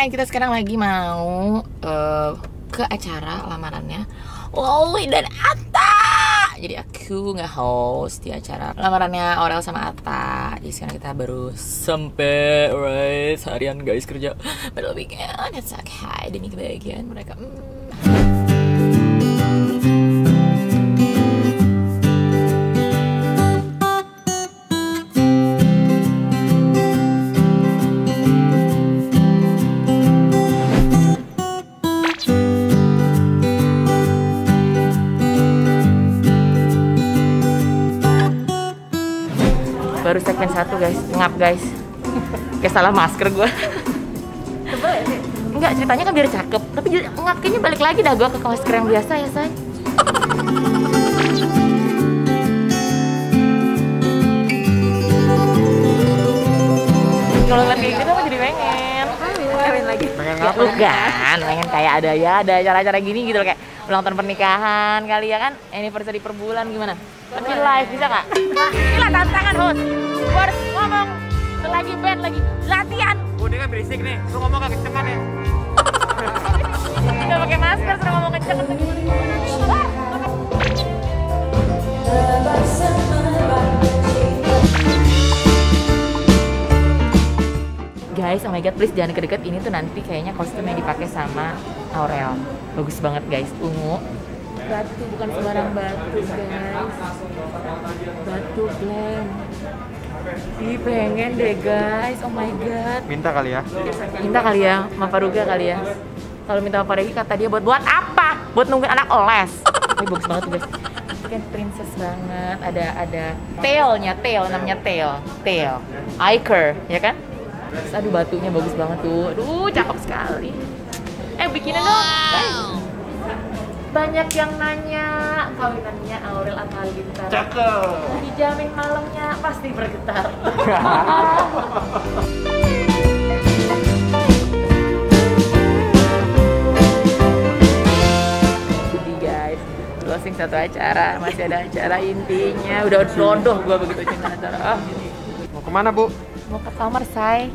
hai, kita sekarang lagi mau ke acara lamarannya Loli dan Atta. Jadi aku nge-host di acara lamarannya Aurel sama Atta. Jadi sekarang kita baru sampai, alright, harian guys kerja. But we can, it's okay, demi kebahagiaan mereka. Baru segmen 1 guys, ngap guys. Kayak salah masker gue. Enggak, ceritanya kan biar cakep. Tapi ngap kayaknya balik lagi dah gue ke masker yang biasa ya say. Kalau lagi gitu mah jadi pengen lagi. Pengen ngapuk kan, pengen kayak ada ya, ada acara-acara gini gitu loh. Kayak ulang tahun pernikahan kali ya kan, anniversary per bulan gimana? Tapi live bisa nggak? Inilah tantangan host. Gue harus ngomong, lagi band, lagi latihan. Oh dia kan berisik nih, lu ngomong gak kenceng kan ya? Gak pakai masker, sudah ngomong kenceng. Guys, oh my god, please jangan deket-deket. Ini tuh nanti kayaknya kostum yang dipakai sama Aurel. Bagus banget guys, ungu. Batu, bukan sembarang batu guys. Batu glam. Ih pengen deh guys, oh my god. Minta kali ya? Minta kali ya, Maparuga kali ya. Kalau minta Maparuga kata dia buat apa? Buat nungguin anak oles. Ini bagus banget guys. Kan princess banget, ada tailnya, tail namanya tail. Iker, ya kan? Terus, aduh batunya bagus banget tuh. Aduh, cakep sekali. Bikinin dong guys. Banyak yang nanya kawinannya Aurel Atta Halilintar. Cakep. Dijamin malamnya pasti bergetar. Jadi guys, closing satu acara, masih ada acara intinya. Udah dodoh gue begitu cinta acara. Mau kemana bu? Mau ke kamar say.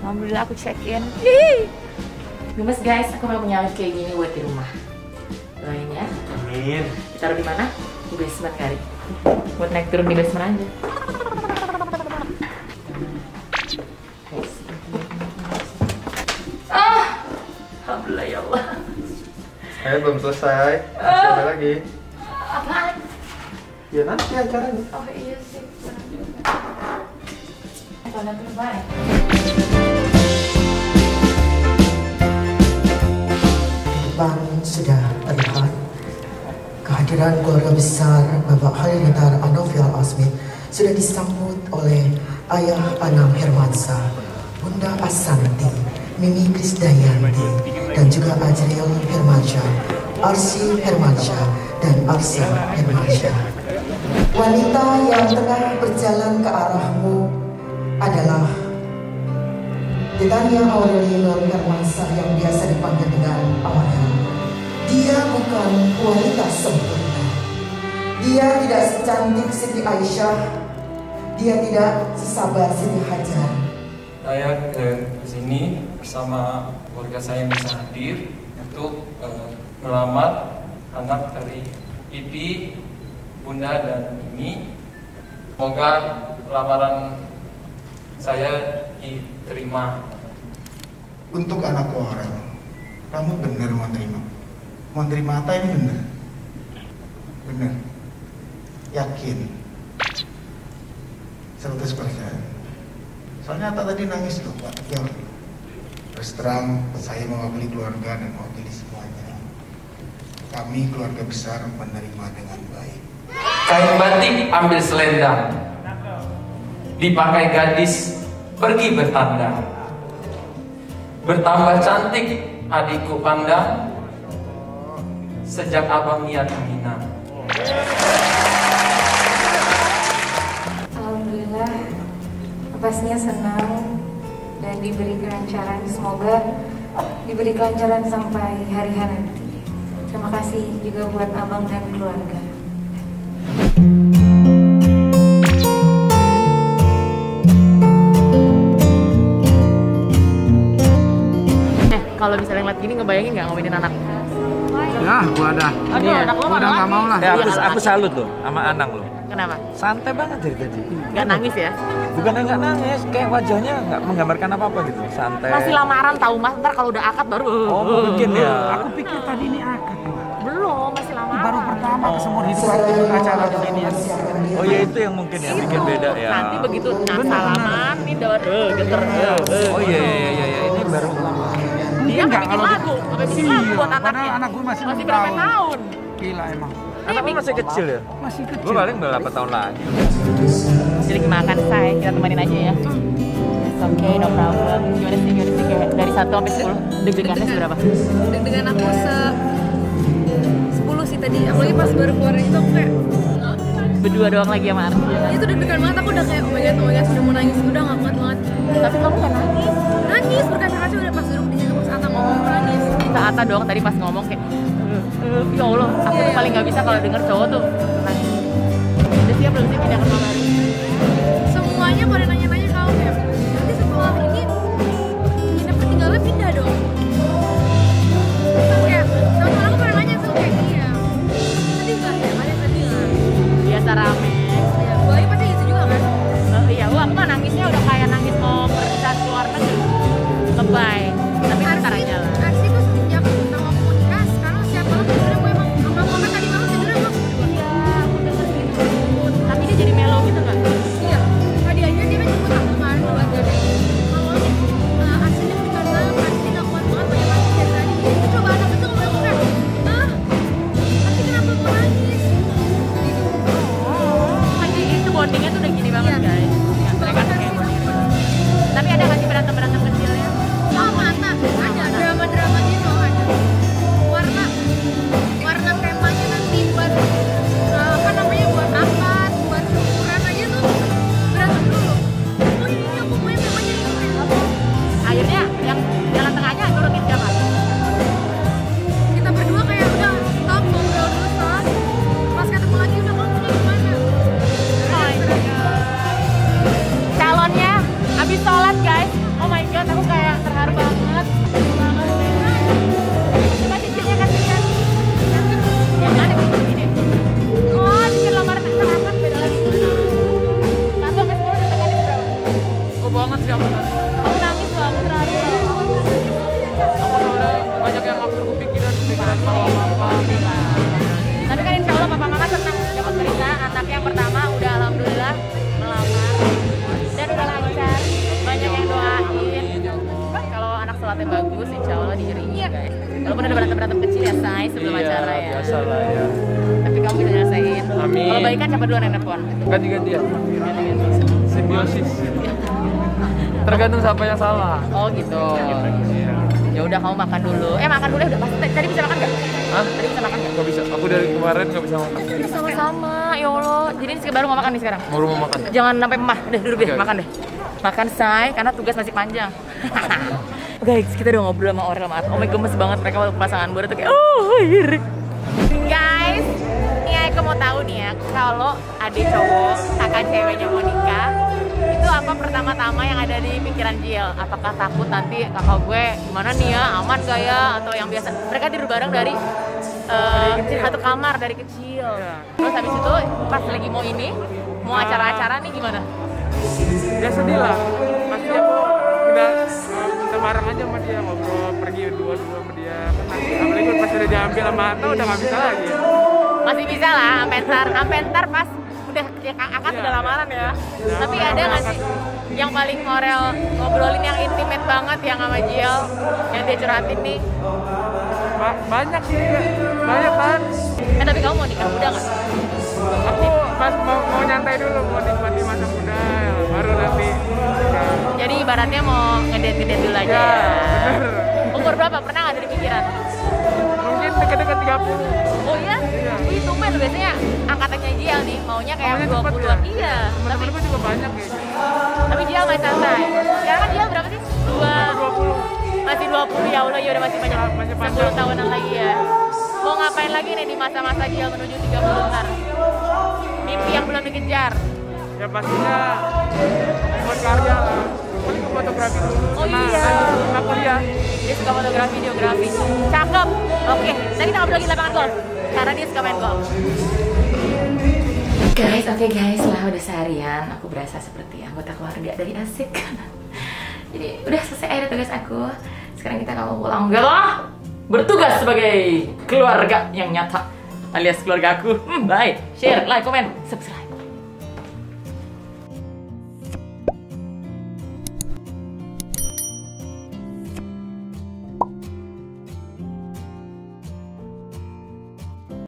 Alhamdulillah aku check in. Gemes guys, aku mau punya kayak gini buat di rumah. Doain ya. Amin. Ditaruh di mana? Di basement kali. Buat naik turun di basement aja. Ah, alhamdulillah ya Allah. Saya belum selesai. Ada lagi. Apaan? Ya nanti acaranya. Oh iya sih. Kalau terbaik. Bangun sudah terlihat kehadiran keluarga besar Bapak Halilintar Anofil Asmi sudah disambut oleh Ayah Anang Hermansyah, Bunda Ashanty, Mimi Krisdayanti, dan juga Azriel Hermansyah, Arsy Hermansyah, dan Arsa Hermansyah. Wanita yang tengah berjalan ke arahmu adalah Titania Aurel Hermansyah yang biasa dipanggil dengan Aurel. Dia bukan wanita sempurna. Dia tidak secantik Siti Aisyah. Dia tidak sesabar Siti Hajar. Saya ke sini bersama keluarga saya yang bisa hadir untuk melamar anak dari Ipi, Bunda dan Mimi. Semoga lamaran saya diterima. Untuk anakku Aurel, kamu benar mau terima. Menteri mata ini bener, yakin 100%. Soalnya Atta tadi nangis loh Pak. Ya, terus terang saya mewakili keluarga dan mewakili semuanya. Kami keluarga besar menerima dengan baik. Kain batik ambil selendang, dipakai gadis pergi bertandang. Bertambah cantik adikku pandang, sejak abang niat menginap. Alhamdulillah, pastinya senang dan diberi kelancaran. Semoga diberi kelancaran sampai hari nanti. Terima kasih juga buat abang dan keluarga. ngebayangin nggak ngomongin anak? Ya, gua ada. Aduh, anak lo udah nggak mau lah. Ya, aku salut loh sama Anang lo. Kenapa? Santai banget dari tadi. Nggak nangis ya? Bukan nggak nangis, kayak wajahnya nggak menggambarkan apa-apa gitu. Santai. Masih lamaran tahu mas, ntar kalau udah akad baru. Oh mungkin ya. Aku pikir tadi ini akad. Belum, masih lamaran. Baru pertama kesemua hidup aku acara di sini. Oh ya itu yang mungkin ya, bikin beda ya. Nanti begitu salaman, ini daun geter. Oh iya iya iya, ini baru. Dia nggak bikin lagu, nggak bikin lagu buat anaknya. Anak gue masih berapa tahun? Gila emang. Anakku masih kecil ya? Masih kecil. Gue paling berapa tahun lagi. Jadi makan, say. Kita temenin aja ya. It's okay, no problem. Gimana sih? Dari 1 sampai 10, deg-degannya seberapa? Deg-degan aku 10 sih tadi. Apalagi pas baru keluar itu aku kayak... Berdua doang lagi sama Arsy. Itu deg-degan banget. Aku udah kayak, oh my god, udah mau nangis. Udah gak kuat banget. Tapi kamu gak nangis. Nangis, berkaca-kaca udah pas duduk di situ. Pas Atta ngomong, nangis. Atta doang tadi pas ngomong kayak... Ya Allah, aku tuh paling nggak bisa kalau denger cowok tuh nangis. Udah siap belum sih pindah ke kamar? Semuanya pada nanya-nanya kau ya. Nanti setelah ini nginep ketinggalan pindah dong. Terus kayak sama aku pada nanya tuh kayak gini ya. Sedih nggak ya? Ada sedih nggak? Biasa rame. Ya, gua ini pasti gitu juga kan? Iya, gua mah nangisnya udah kayak nangis mau pergi keluar negeri. Lebay. Tapi ntar aja lah. Tergantung siapa yang salah. Oh gitu. Ya udah kamu makan dulu. Makan dulu udah pasti. Tadi bisa makan nggak? Hah? Tadi bisa makan nggak? Gak bisa. Aku dari kemarin nggak bisa makan. Sama-sama. Ya Allah. Jadi ini baru mau makan nih sekarang. Baru mau makan. Jangan sampai mah. Udah duduk deh. Makan deh. Makan say. Karena tugas masih panjang. Guys, kita udah ngobrol sama Aurel sama Atta. Oh my god, gemes banget mereka waktu pasangan baru tuh kayak iri. Guys, nih aku mau tahu nih ya, kalau adik cowok kakak ceweknya mau nikah, itu apa pertama-tama yang ada di pikiran Jill? Apakah takut nanti kakak gue gimana nih ya, aman gak ya? Atau yang biasa, mereka tidur bareng dari satu kamar dari kecil. Terus habis itu pas lagi mau ini, mau acara-acara nih gimana? Ya sedih lah, pasti aku udah bareng aja sama dia, ngobrol pergi dua-dua sama dia. Apalagi pas udah diambil sama Atta udah gak bisa lagi ya. Masih bisa lah, sampai ntar pas udah akad udah lamaran ya. Tapi ada nggak sih yang paling Aurel ngobrolin yang intimate banget yang sama Jill, yang dia curhatin nih? Banyak sih, banyak kan. Tapi kamu mau nikah muda nggak? Aku pas mau nyantai dulu, mau nikmati masa muda baru nanti. Jadi ibaratnya mau ngedate-ngedate dulu aja ya. Umur berapa? Pernah nggak dari pikiran? Mungkin dekat-dekat 30. Oh iya? Iya. Itu men biasanya angkatannya Jill nih, maunya kayak 20-an. Iya. Temen-temen juga banyak ya. Tapi Jill masih santai. Sekarang kan Jill berapa sih? 20. Masih 20 ya Allah, ya udah masih banyak. 10 tahunan lagi ya. Mau ngapain lagi nih di masa-masa Jill menuju 30 ntar? Mimpi yang belum dikejar? Ya pastinya buat karya lah. Aku ke fotografi dulu. Oh iya. Aku kuliah. Dia suka fotografi, videografi. Cakep. Oke, nanti kita ngobrol lagi di lapangan golf. Karena dia suka main golf. Guys, oke guys, lah udah seharian aku berasa seperti anggota keluarga dari Asik. Jadi udah selesai ada tugas aku. Sekarang kita mau pulang. Enggak lah. Bertugas sebagai keluarga yang nyata alias keluarga aku. Bye. Share, like, komen, subscribe.